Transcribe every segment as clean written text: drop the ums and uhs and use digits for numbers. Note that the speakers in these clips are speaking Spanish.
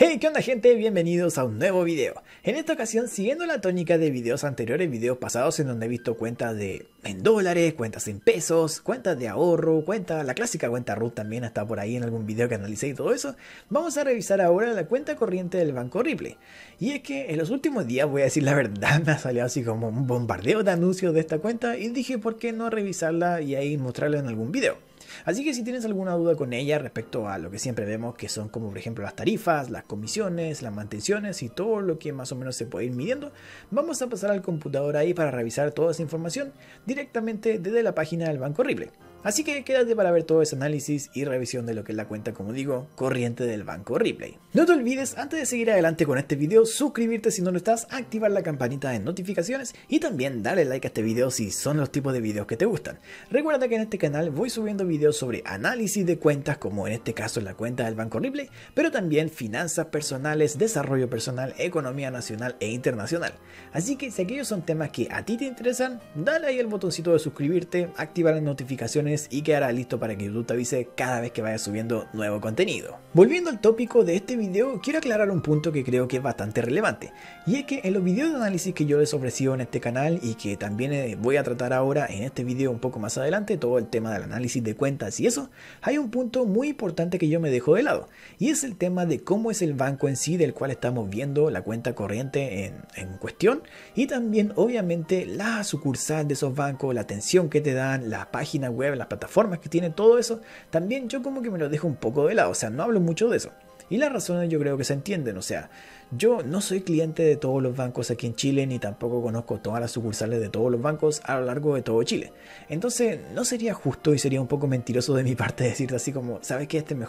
Hey, ¿qué onda gente? Bienvenidos a un nuevo video. En esta ocasión, siguiendo la tónica de videos anteriores, videos pasados en donde he visto cuentas en dólares, cuentas en pesos, cuentas de ahorro, la clásica cuenta RUT también está por ahí en algún video que analicé y todo eso, vamos a revisar ahora la cuenta corriente del Banco Ripley. Y es que en los últimos días, voy a decir la verdad, me ha salido así como un bombardeo de anuncios de esta cuenta y dije por qué no revisarla y ahí mostrarla en algún video. Así que si tienes alguna duda con ella respecto a lo que siempre vemos que son como por ejemplo las tarifas, las comisiones, las mantenciones y todo lo que más o menos se puede ir midiendo, vamos a pasar al computador ahí para revisar toda esa información directamente desde la página del Banco Ripley. Así que quédate para ver todo ese análisis y revisión de lo que es la cuenta, como digo, corriente del Banco Ripley. No te olvides, antes de seguir adelante con este video, suscribirte si no lo estás, activar la campanita de notificaciones y también darle like a este video si son los tipos de videos que te gustan. Recuerda que en este canal voy subiendo videos sobre análisis de cuentas, como en este caso la cuenta del Banco Ripley, pero también finanzas personales, desarrollo personal, economía nacional e internacional. Así que si aquellos son temas que a ti te interesan, dale ahí el botoncito de suscribirte, activar las notificaciones y quedará listo para que YouTube te avise cada vez que vaya subiendo nuevo contenido. Volviendo al tópico de este video, quiero aclarar un punto que creo que es bastante relevante, y es que en los videos de análisis que yo les ofrecí en este canal y que también voy a tratar ahora en este video un poco más adelante, todo el tema del análisis de cuentas y eso, hay un punto muy importante que yo me dejo de lado, y es el tema de cómo es el banco en sí del cual estamos viendo la cuenta corriente en cuestión, y también obviamente la sucursal de esos bancos, la atención que te dan, la página web, las plataformas que tiene, todo eso también yo como que me lo dejo un poco de lado, o sea, no hablo mucho de eso. Y las razones yo creo que se entienden, o sea, yo no soy cliente de todos los bancos aquí en Chile, ni tampoco conozco todas las sucursales de todos los bancos a lo largo de todo Chile. Entonces no sería justo y sería un poco mentiroso de mi parte decirte así como, ¿sabes qué? Este es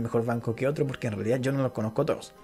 mejor banco que otro, porque en realidad yo no los conozco todos.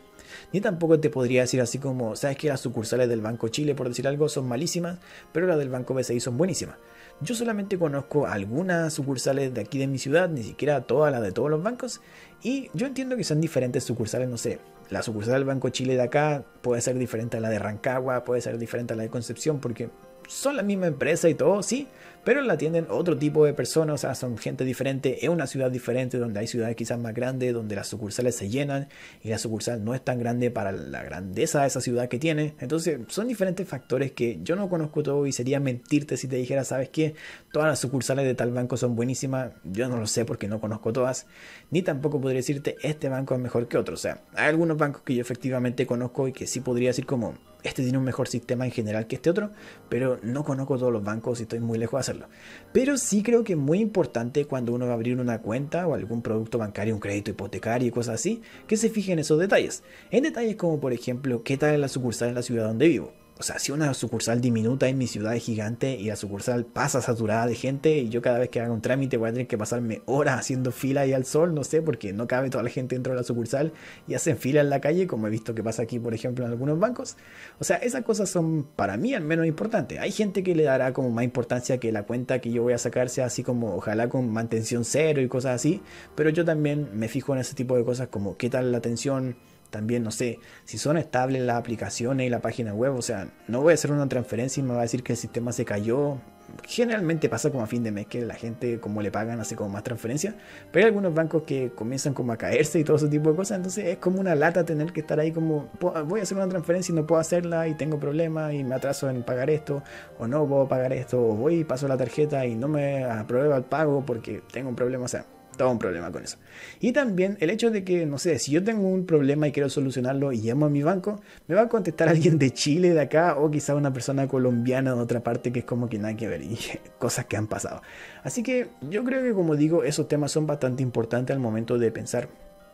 Ni tampoco te podría decir así como, ¿sabes qué? Las sucursales del Banco Chile, por decir algo, son malísimas, pero las del Banco BCI son buenísimas. Yo solamente conozco algunas sucursales de aquí de mi ciudad, ni siquiera todas las de todos los bancos, y yo entiendo que son diferentes sucursales, no sé. La sucursal del Banco Chile de acá puede ser diferente a la de Rancagua, puede ser diferente a la de Concepción, porque son la misma empresa y todo, sí, pero la atienden otro tipo de personas, o sea, son gente diferente, es una ciudad diferente, donde hay ciudades quizás más grandes, donde las sucursales se llenan y la sucursal no es tan grande para la grandeza de esa ciudad que tiene. Entonces son diferentes factores que yo no conozco todo y sería mentirte si te dijera, ¿sabes qué? Todas las sucursales de tal banco son buenísimas, yo no lo sé porque no conozco todas, ni tampoco podría decirte este banco es mejor que otro. O sea, hay algunos bancos que yo efectivamente conozco y que sí podría decir como, este tiene un mejor sistema en general que este otro, pero no conozco todos los bancos y estoy muy lejos de hacerlo. Pero sí creo que es muy importante cuando uno va a abrir una cuenta o algún producto bancario, un crédito hipotecario y cosas así, que se fijen en esos detalles. En detalles como por ejemplo, ¿qué tal es la sucursal en la ciudad donde vivo? O sea, si una sucursal diminuta en mi ciudad es gigante y la sucursal pasa saturada de gente y yo cada vez que haga un trámite voy a tener que pasarme horas haciendo fila ahí al sol, no sé, porque no cabe toda la gente dentro de la sucursal y hacen fila en la calle, como he visto que pasa aquí, por ejemplo, en algunos bancos. O sea, esas cosas son para mí al menos importantes. Hay gente que le dará como más importancia que la cuenta que yo voy a sacar sea así como, ojalá con mantención cero y cosas así, pero yo también me fijo en ese tipo de cosas como qué tal la atención. También, no sé, si son estables las aplicaciones y la página web, o sea, no voy a hacer una transferencia y me va a decir que el sistema se cayó. Generalmente pasa como a fin de mes que la gente, como le pagan, hace como más transferencias, pero hay algunos bancos que comienzan como a caerse y todo ese tipo de cosas, entonces es como una lata tener que estar ahí como, voy a hacer una transferencia y no puedo hacerla y tengo problemas y me atraso en pagar esto, o no puedo pagar esto, o voy y paso la tarjeta y no me aprueba el pago porque tengo un problema, o sea, todo un problema con eso. Y también el hecho de que, no sé, si yo tengo un problema y quiero solucionarlo y llamo a mi banco, me va a contestar alguien de Chile, de acá, o quizá una persona colombiana de otra parte que es como que nada que ver, y cosas que han pasado. Así que yo creo que, como digo, esos temas son bastante importantes al momento de pensar,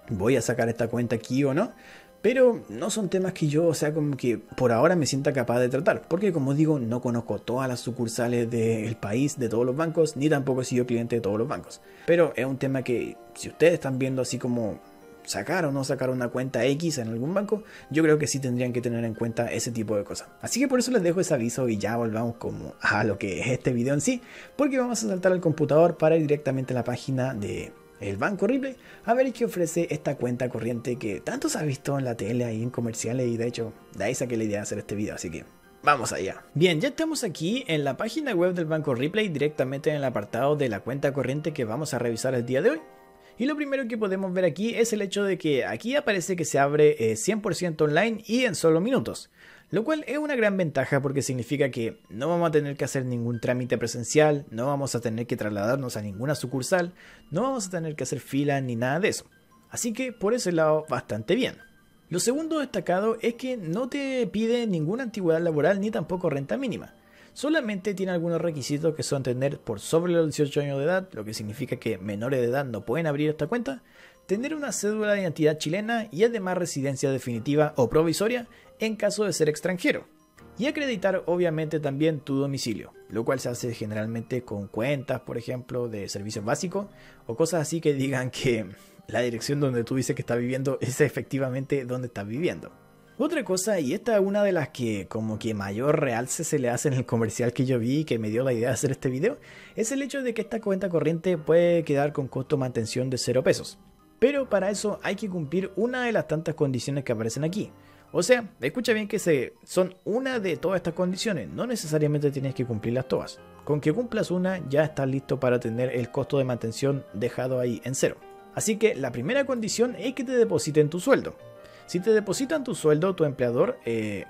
¿voy a sacar esta cuenta aquí o no? Pero no son temas que yo, o sea, como que por ahora me sienta capaz de tratar, porque como digo, no conozco todas las sucursales del país, de todos los bancos, ni tampoco he sido cliente de todos los bancos. Pero es un tema que, si ustedes están viendo así como sacar o no sacar una cuenta X en algún banco, yo creo que sí tendrían que tener en cuenta ese tipo de cosas. Así que por eso les dejo ese aviso y ya volvamos como a lo que es este video en sí, porque vamos a saltar al computador para ir directamente a la página de el Banco Ripley, a ver qué ofrece esta cuenta corriente que tanto se ha visto en la tele y en comerciales, y de hecho de ahí saqué la idea de hacer este video, así que vamos allá. Bien, ya estamos aquí en la página web del Banco Ripley, directamente en el apartado de la cuenta corriente que vamos a revisar el día de hoy. Y lo primero que podemos ver aquí es el hecho de que aquí aparece que se abre 100% online y en solo minutos. Lo cual es una gran ventaja porque significa que no vamos a tener que hacer ningún trámite presencial, no vamos a tener que trasladarnos a ninguna sucursal, no vamos a tener que hacer fila ni nada de eso. Así que por ese lado bastante bien. Lo segundo destacado es que no te pide ninguna antigüedad laboral ni tampoco renta mínima. Solamente tiene algunos requisitos que son tener por sobre los 18 años de edad, lo que significa que menores de edad no pueden abrir esta cuenta, tener una cédula de identidad chilena y además residencia definitiva o provisoria en caso de ser extranjero. Y acreditar obviamente también tu domicilio, lo cual se hace generalmente con cuentas, por ejemplo, de servicios básicos o cosas así que digan que la dirección donde tú dices que estás viviendo es efectivamente donde estás viviendo. Otra cosa, y esta es una de las que como que mayor realce se le hace en el comercial que yo vi y que me dio la idea de hacer este video, es el hecho de que esta cuenta corriente puede quedar con costo de mantención de 0 pesos. Pero para eso hay que cumplir una de las tantas condiciones que aparecen aquí. O sea, escucha bien que son una de todas estas condiciones, no necesariamente tienes que cumplirlas todas. Con que cumplas una ya estás listo para tener el costo de mantención dejado ahí en 0. Así que la primera condición es que te depositen tu sueldo. Si te depositan tu sueldo, tu empleador,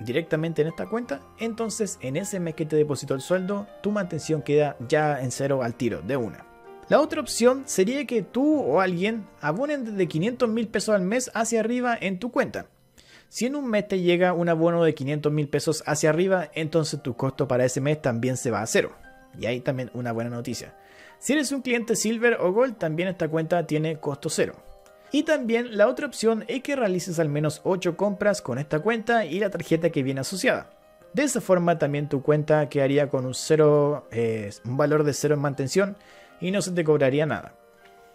directamente en esta cuenta, entonces en ese mes que te depositó el sueldo, tu mantención queda ya en 0 al tiro, de una. La otra opción sería que tú o alguien abonen desde 500.000 pesos al mes hacia arriba en tu cuenta. Si en un mes te llega un abono de 500.000 pesos hacia arriba, entonces tu costo para ese mes también se va a 0. Y ahí también una buena noticia. Si eres un cliente Silver o Gold, también esta cuenta tiene costo 0. Y también la otra opción es que realices al menos 8 compras con esta cuenta y la tarjeta que viene asociada. De esa forma también tu cuenta quedaría con un valor de 0 en mantención y no se te cobraría nada.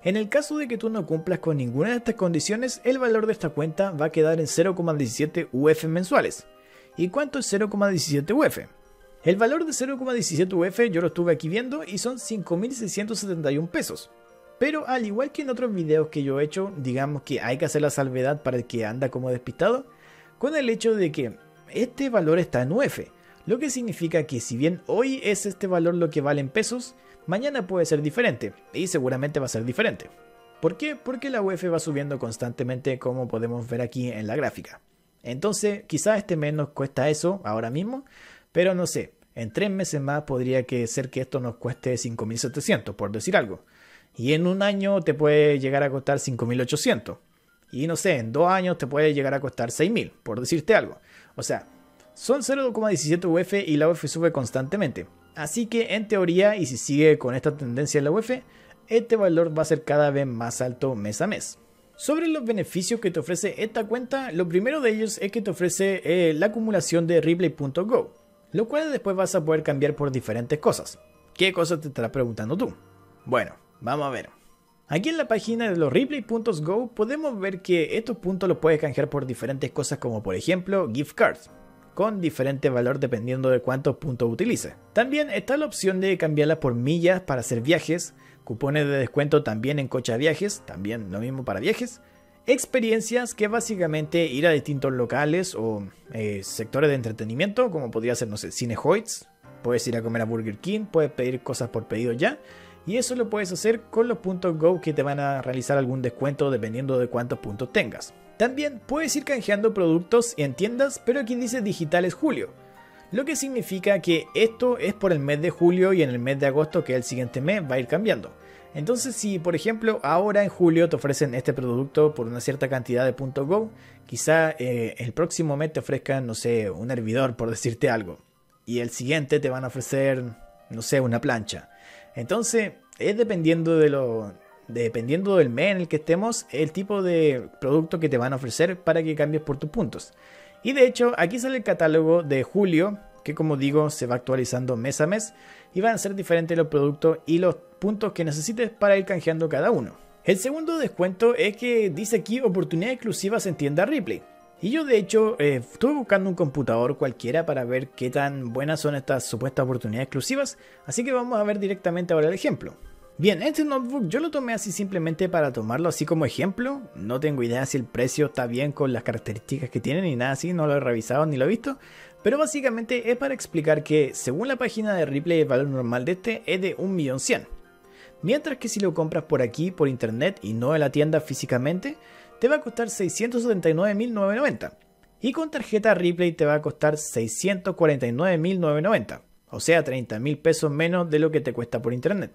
En el caso de que tú no cumplas con ninguna de estas condiciones, el valor de esta cuenta va a quedar en 0,17 UF mensuales. ¿Y cuánto es 0,17 UF? El valor de 0,17 UF yo lo estuve aquí viendo y son 5.671 pesos. Pero al igual que en otros videos que yo he hecho, digamos que hay que hacer la salvedad para el que anda como despistado, con el hecho de que este valor está en UF, lo que significa que si bien hoy es este valor lo que vale en pesos, mañana puede ser diferente, y seguramente va a ser diferente. ¿Por qué? Porque la UF va subiendo constantemente como podemos ver aquí en la gráfica. Entonces quizás este mes nos cuesta eso ahora mismo, pero no sé, en 3 meses más podría ser que esto nos cueste 5.700 por decir algo. Y en un año te puede llegar a costar 5.800. Y no sé, en 2 años te puede llegar a costar 6.000, por decirte algo. O sea, son 0,17 UF y la UF sube constantemente. Así que en teoría, y si sigue con esta tendencia en la UF, este valor va a ser cada vez más alto mes a mes. Sobre los beneficios que te ofrece esta cuenta, lo primero de ellos es que te ofrece la acumulación de Ripley.go, lo cual después vas a poder cambiar por diferentes cosas. ¿Qué cosas te estarás preguntando tú? Bueno, vamos a ver. Aquí en la página de los Ripley.go podemos ver que estos puntos los puedes canjear por diferentes cosas como por ejemplo gift cards, con diferente valor dependiendo de cuántos puntos utilices. También está la opción de cambiarlas por millas para hacer viajes, cupones de descuento también en coche a viajes, también lo mismo para viajes, experiencias que básicamente ir a distintos locales o sectores de entretenimiento como podría ser, no sé, Cine Hoyts, puedes ir a comer a Burger King, puedes pedir cosas por Pedido Ya. Y eso lo puedes hacer con los puntos Go que te van a realizar algún descuento dependiendo de cuántos puntos tengas. También puedes ir canjeando productos en tiendas, pero aquí dice Digitales Julio. Lo que significa que esto es por el mes de julio y en el mes de agosto, que es el siguiente mes, va a ir cambiando. Entonces si por ejemplo ahora en julio te ofrecen este producto por una cierta cantidad de puntos Go, quizá el próximo mes te ofrezcan, no sé, un hervidor por decirte algo. Y el siguiente te van a ofrecer, no sé, una plancha. Entonces, es dependiendo del mes en el que estemos, el tipo de producto que te van a ofrecer para que cambies por tus puntos. Y de hecho, aquí sale el catálogo de julio, que como digo, se va actualizando mes a mes, y van a ser diferentes los productos y los puntos que necesites para ir canjeando cada uno. El segundo descuento es que dice aquí oportunidades exclusivas en tienda Ripley. Y yo de hecho estuve buscando un computador cualquiera para ver qué tan buenas son estas supuestas oportunidades exclusivas, así que vamos a ver directamente ahora el ejemplo. Bien, este notebook yo lo tomé así simplemente para tomarlo así como ejemplo, no tengo idea si el precio está bien con las características que tiene ni nada así, no lo he revisado ni lo he visto, pero básicamente es para explicar que según la página de Ripley el valor normal de este es de 1.100.000. Mientras que si lo compras por aquí, por internet y no en la tienda físicamente, te va a costar 679.990. Y con tarjeta Ripley te va a costar 649.990. O sea, 30.000 pesos menos de lo que te cuesta por internet.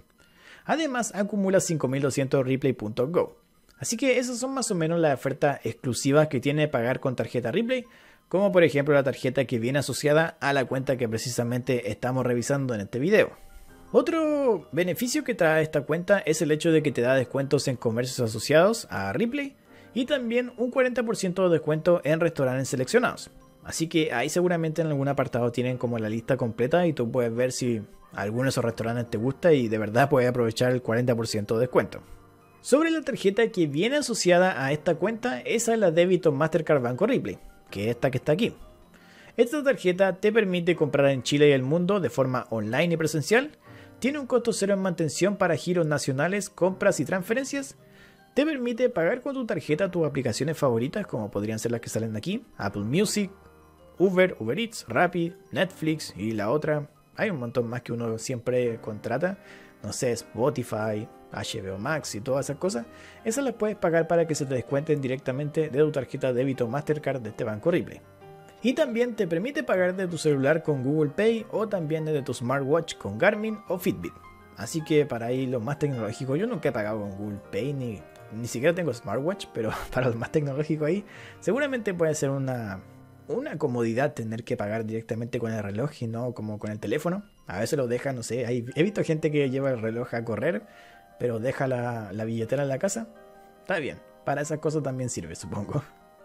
Además, acumula 5.200 Ripley.go. Así que esas son más o menos las ofertas exclusivas que tiene pagar con tarjeta Ripley, como por ejemplo la tarjeta que viene asociada a la cuenta que precisamente estamos revisando en este video. Otro beneficio que trae esta cuenta es el hecho de que te da descuentos en comercios asociados a Ripley y también un 40% de descuento en restaurantes seleccionados. Así que ahí seguramente en algún apartado tienen como la lista completa y tú puedes ver si alguno de esos restaurantes te gusta y de verdad puedes aprovechar el 40% de descuento. Sobre la tarjeta que viene asociada a esta cuenta, esa es la débito Mastercard Banco Ripley, que es esta que está aquí. Esta tarjeta te permite comprar en Chile y el mundo de forma online y presencial, tiene un costo cero en mantención para giros nacionales, compras y transferencias, te permite pagar con tu tarjeta tus aplicaciones favoritas como podrían ser las que salen aquí, Apple Music, Uber Eats, Rappi, Netflix y la otra, hay un montón más que uno siempre contrata, no sé, Spotify, HBO Max y todas esas cosas, esas las puedes pagar para que se te descuenten directamente de tu tarjeta débito Mastercard de este Banco Ripley. Y también te permite pagar de tu celular con Google Pay o también de tu smartwatch con Garmin o Fitbit. Así que para ahí los más tecnológicos, yo nunca he pagado con Google Pay ni siquiera tengo smartwatch, pero para los más tecnológicos ahí seguramente puede ser una comodidad tener que pagar directamente con el reloj y no como con el teléfono. A veces lo dejan, no sé, he visto gente que lleva el reloj a correr, pero deja la billetera en la casa. Está bien, para esas cosas también sirve, supongo.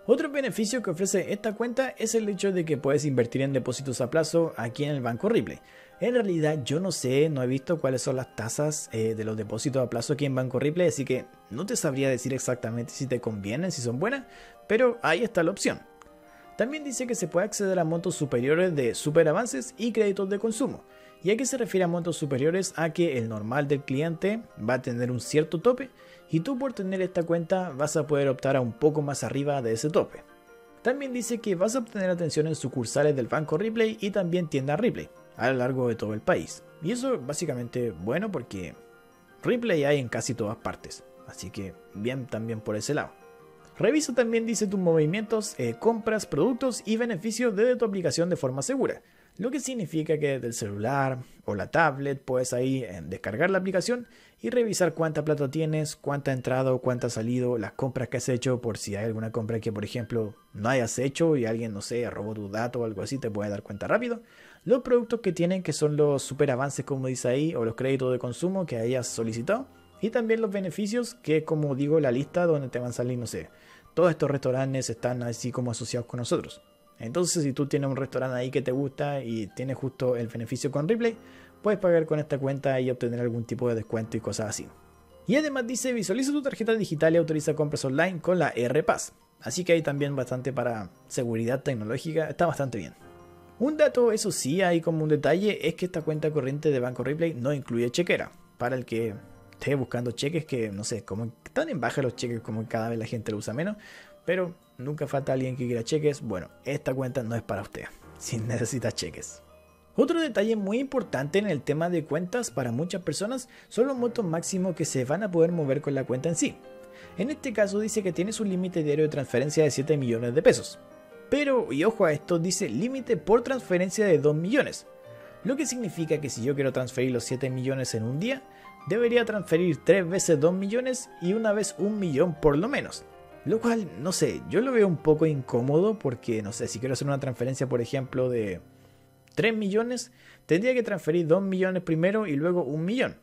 Otro beneficio que ofrece esta cuenta es el hecho de que puedes invertir en depósitos a plazo aquí en el Banco Ripley. En realidad yo no sé, no he visto cuáles son las tasas de los depósitos a plazo aquí en Banco Ripley, así que no te sabría decir exactamente si te convienen, si son buenas, pero ahí está la opción. También dice que se puede acceder a montos superiores de superavances y créditos de consumo. ¿Y a qué se refiere a montos superiores? A que el normal del cliente va a tener un cierto tope y tú por tener esta cuenta vas a poder optar a un poco más arriba de ese tope. También dice que vas a obtener atención en sucursales del Banco Ripley y también tiendas Ripley a lo largo de todo el país. Y eso básicamente bueno porque Ripley hay en casi todas partes, así que bien también por ese lado. Revisa también dice tus movimientos, compras, productos y beneficios desde tu aplicación de forma segura. Lo que significa que desde el celular o la tablet puedes ahí descargar la aplicación y revisar cuánta plata tienes, cuánta ha entrado, cuánta ha salido, las compras que has hecho por si hay alguna compra que por ejemplo no hayas hecho y alguien, no sé, robó tu dato o algo así, te puede dar cuenta rápido. Los productos que tienen que son los superavances como dice ahí o los créditos de consumo que hayas solicitado y también los beneficios que como digo la lista donde te van a salir, no sé, todos estos restaurantes están así como asociados con nosotros. Entonces si tú tienes un restaurante ahí que te gusta y tienes justo el beneficio con Ripley, puedes pagar con esta cuenta y obtener algún tipo de descuento y cosas así. Y además dice visualiza tu tarjeta digital y autoriza compras online con la RPass. Así que hay también bastante para seguridad tecnológica, está bastante bien. Un dato, eso sí, hay como un detalle, es que esta cuenta corriente de Banco Ripley no incluye chequera. Para el que esté buscando cheques que, no sé, como están en baja los cheques como cada vez la gente lo usa menos, pero nunca falta alguien que quiera cheques. Bueno, esta cuenta no es para usted, si necesita cheques. Otro detalle muy importante en el tema de cuentas para muchas personas son los montos máximos que se van a poder mover con la cuenta en sí. En este caso dice que tienes un límite diario de transferencia de 7 millones de pesos. Pero, y ojo a esto, dice límite por transferencia de 2 millones. Lo que significa que si yo quiero transferir los 7 millones en un día, debería transferir 3 veces 2 millones y una vez 1 millón por lo menos. Lo cual, no sé, yo lo veo un poco incómodo porque, no sé, si quiero hacer una transferencia, por ejemplo, de 3 millones, tendría que transferir 2 millones primero y luego 1 millón.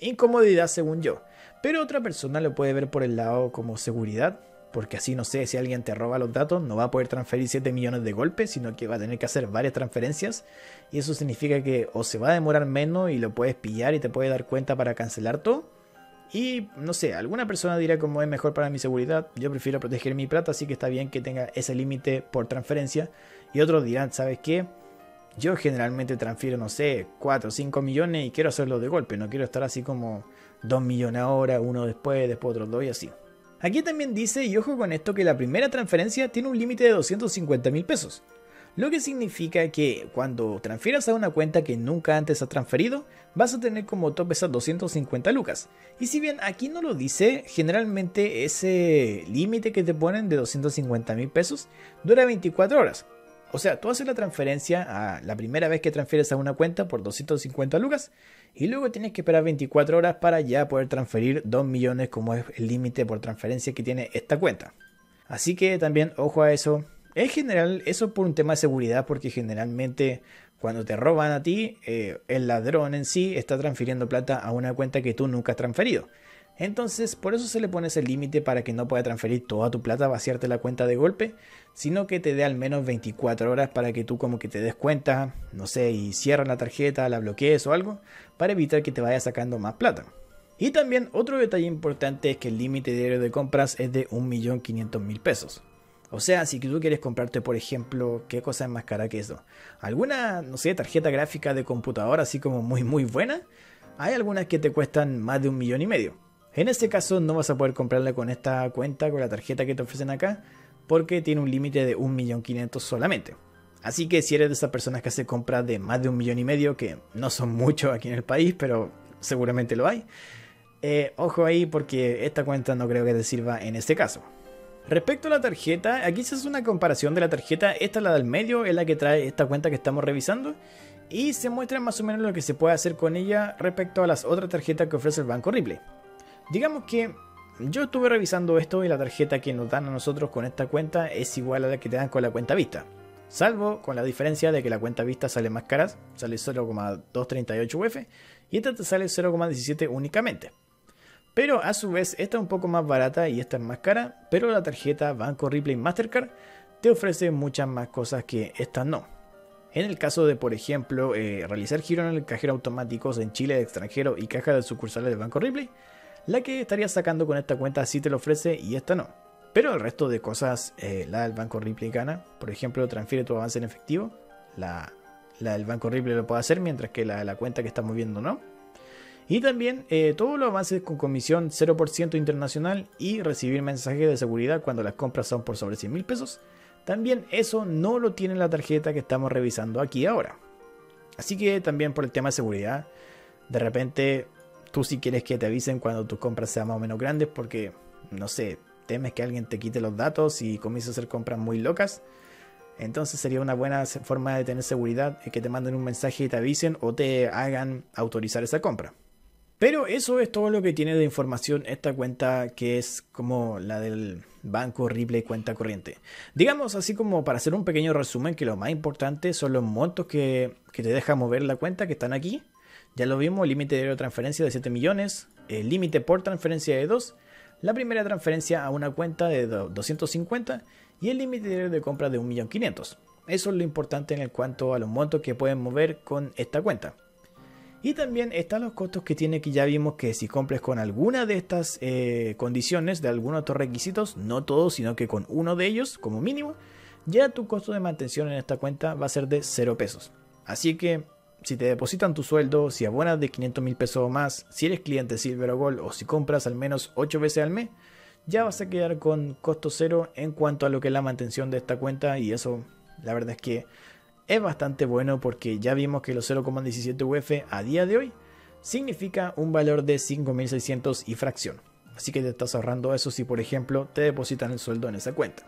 Incomodidad según yo. Pero otra persona lo puede ver por el lado como seguridad, porque así, no sé, si alguien te roba los datos, no va a poder transferir 7 millones de golpe, sino que va a tener que hacer varias transferencias. Y eso significa que o se va a demorar menos y lo puedes pillar y te puedes dar cuenta para cancelar todo. Y no sé, alguna persona dirá como es mejor para mi seguridad, yo prefiero proteger mi plata, así que está bien que tenga ese límite por transferencia. Y otros dirán, ¿sabes qué? Yo generalmente transfiero, no sé, 4 o 5 millones y quiero hacerlo de golpe, no quiero estar así como 2 millones ahora, uno después otros 2 y así. Aquí también dice, y ojo con esto, que la primera transferencia tiene un límite de 250 mil pesos. lo que significa que cuando transfieras a una cuenta que nunca antes has transferido, vas a tener como tope esas 250 lucas. Y si bien aquí no lo dice, generalmente ese límite que te ponen de 250.000 pesos dura 24 horas. O sea, tú haces la transferencia a la primera vez que transfieres a una cuenta por 250 lucas y luego tienes que esperar 24 horas para ya poder transferir 2 millones como es el límite por transferencia que tiene esta cuenta. Así que también ojo a eso. En general, eso por un tema de seguridad, porque generalmente cuando te roban a ti, el ladrón en sí está transfiriendo plata a una cuenta que tú nunca has transferido. Entonces, por eso se le pone ese límite para que no pueda transferir toda tu plata, vaciarte la cuenta de golpe, sino que te dé al menos 24 horas para que tú como que te des cuenta, no sé, y cierras la tarjeta, la bloquees o algo, para evitar que te vaya sacando más plata. Y también otro detalle importante es que el límite diario de compras es de 1.500.000 pesos. O sea, si tú quieres comprarte, por ejemplo, ¿qué cosa es más cara que eso? ¿Alguna, no sé, tarjeta gráfica de computadora así como muy buena? Hay algunas que te cuestan más de 1,5 millones. En este caso no vas a poder comprarla con esta cuenta, con la tarjeta que te ofrecen acá, porque tiene un límite de 1.500.000 solamente. Así que si eres de esas personas que hace compras de más de 1,5 millones, que no son muchos aquí en el país, pero seguramente lo hay, ojo ahí porque esta cuenta no creo que te sirva en este caso. Respecto a la tarjeta, aquí se hace una comparación de la tarjeta. Esta es la del medio, es la que trae esta cuenta que estamos revisando, y se muestra más o menos lo que se puede hacer con ella respecto a las otras tarjetas que ofrece el Banco Ripley. Digamos que yo estuve revisando esto y la tarjeta que nos dan a nosotros con esta cuenta es igual a la que te dan con la cuenta Vista, salvo con la diferencia de que la cuenta Vista sale más cara, sale 0,238 UF y esta te sale 0,17 únicamente. Pero a su vez esta es un poco más barata y esta es más cara, pero la tarjeta Banco Ripley Mastercard te ofrece muchas más cosas que estas no. En el caso de, por ejemplo, realizar giros en el cajero automáticos en Chile, de extranjero y caja de sucursales del Banco Ripley, la que estarías sacando con esta cuenta sí te lo ofrece y esta no. Pero el resto de cosas, la del Banco Ripley gana. Por ejemplo, transfiere tu avance en efectivo, la del Banco Ripley lo puede hacer, mientras que la cuenta que estamos viendo no. Y también todos los avances con comisión 0% internacional y recibir mensajes de seguridad cuando las compras son por sobre 100.000 pesos. También eso no lo tiene la tarjeta que estamos revisando aquí ahora. Así que también por el tema de seguridad, de repente tú sí quieres que te avisen cuando tus compras sean más o menos grandes porque, no sé, temes que alguien te quite los datos y comiences a hacer compras muy locas. Entonces sería una buena forma de tener seguridad que te manden un mensaje y te avisen o te hagan autorizar esa compra. Pero eso es todo lo que tiene de información esta cuenta, que es como la del Banco Ripley cuenta corriente. Digamos así como para hacer un pequeño resumen, que lo más importante son los montos que te deja mover la cuenta, que están aquí. Ya lo vimos, límite de transferencia de 7 millones, el límite por transferencia de 2, la primera transferencia a una cuenta de 250 y el límite de compra de 1.500.000. Eso es lo importante en cuanto a los montos que pueden mover con esta cuenta. Y también están los costos que tiene, que ya vimos que si compres con alguna de estas condiciones, de alguno de estos requisitos, no todos, sino que con uno de ellos como mínimo, ya tu costo de mantención en esta cuenta va a ser de 0 pesos. Así que si te depositan tu sueldo, si abonas de 500.000 pesos o más, si eres cliente Silver o Gold o si compras al menos 8 veces al mes, ya vas a quedar con costo cero en cuanto a lo que es la mantención de esta cuenta, y eso la verdad es que es bastante bueno, porque ya vimos que los 0,17 UF a día de hoy significa un valor de 5.600 y fracción. Así que te estás ahorrando eso si por ejemplo te depositan el sueldo en esa cuenta.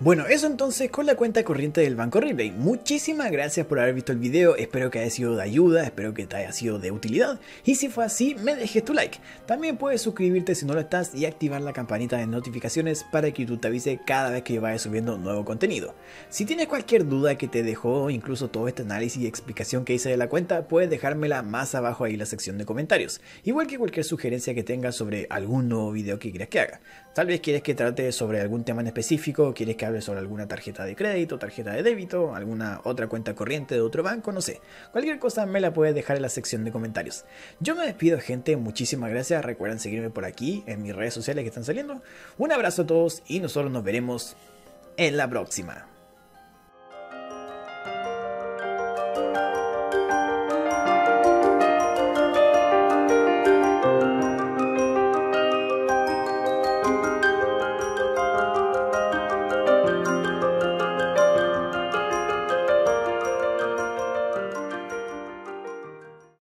Bueno, eso entonces con la cuenta corriente del Banco Ripley. Muchísimas gracias por haber visto el video, espero que haya sido de ayuda, espero que te haya sido de utilidad, y si fue así me dejes tu like. También puedes suscribirte si no lo estás y activar la campanita de notificaciones para que YouTube te avise cada vez que yo vaya subiendo nuevo contenido. Si tienes cualquier duda que te dejó incluso todo este análisis y explicación que hice de la cuenta, puedes dejármela más abajo ahí en la sección de comentarios, igual que cualquier sugerencia que tengas sobre algún nuevo video que quieras que haga. Tal vez quieres que trate sobre algún tema en específico, quieres que hable sobre alguna tarjeta de crédito, tarjeta de débito, alguna otra cuenta corriente de otro banco, no sé. Cualquier cosa me la puedes dejar en la sección de comentarios. Yo me despido, gente, muchísimas gracias. Recuerden seguirme por aquí en mis redes sociales que están saliendo. Un abrazo a todos y nosotros nos veremos en la próxima.